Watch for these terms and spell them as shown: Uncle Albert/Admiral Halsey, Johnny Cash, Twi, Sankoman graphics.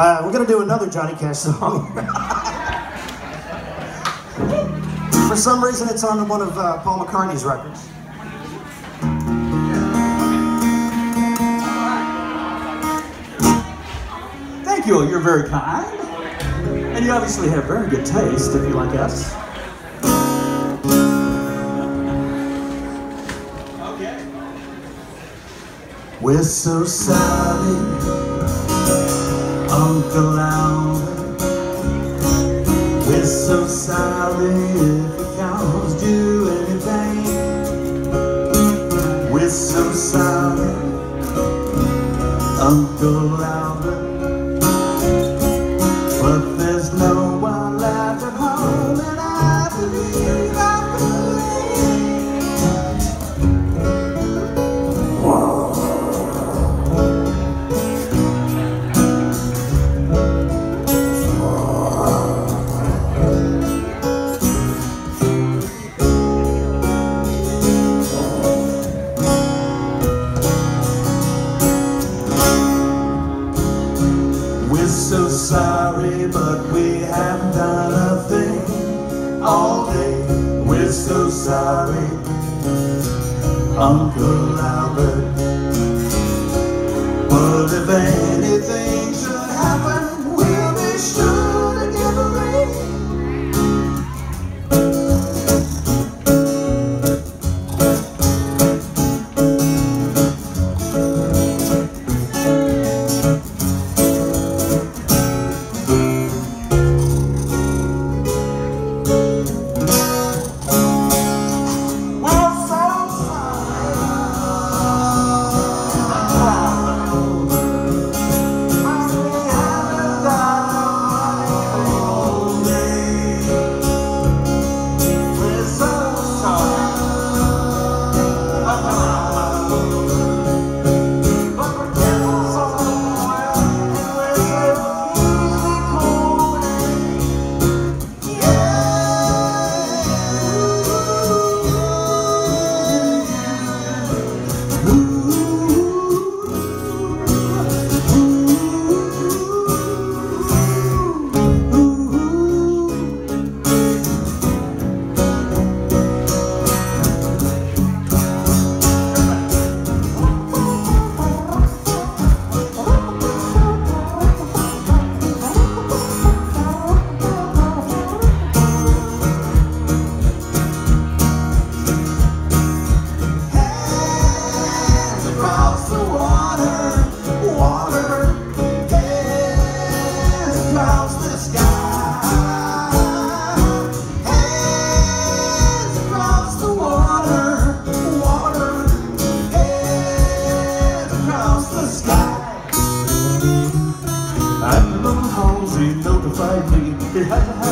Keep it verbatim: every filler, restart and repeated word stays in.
Uh, we're going to do another Johnny Cash song. For some reason, it's on one of uh, Paul McCartney's records. Thank you, you're very kind. And you obviously have very good taste, if you like us. Okay. We're so sorry, Uncle Albert. We're so sorry if we caused you any pain. We're so sorry, Uncle Albert. But there's no one left at home, and I believe, I believe. Whoa. So sorry, but we have done a thing all day. We're so sorry, Uncle Albert. But if anything should happen, we'll be sure to give a Admiral Halsey notified me.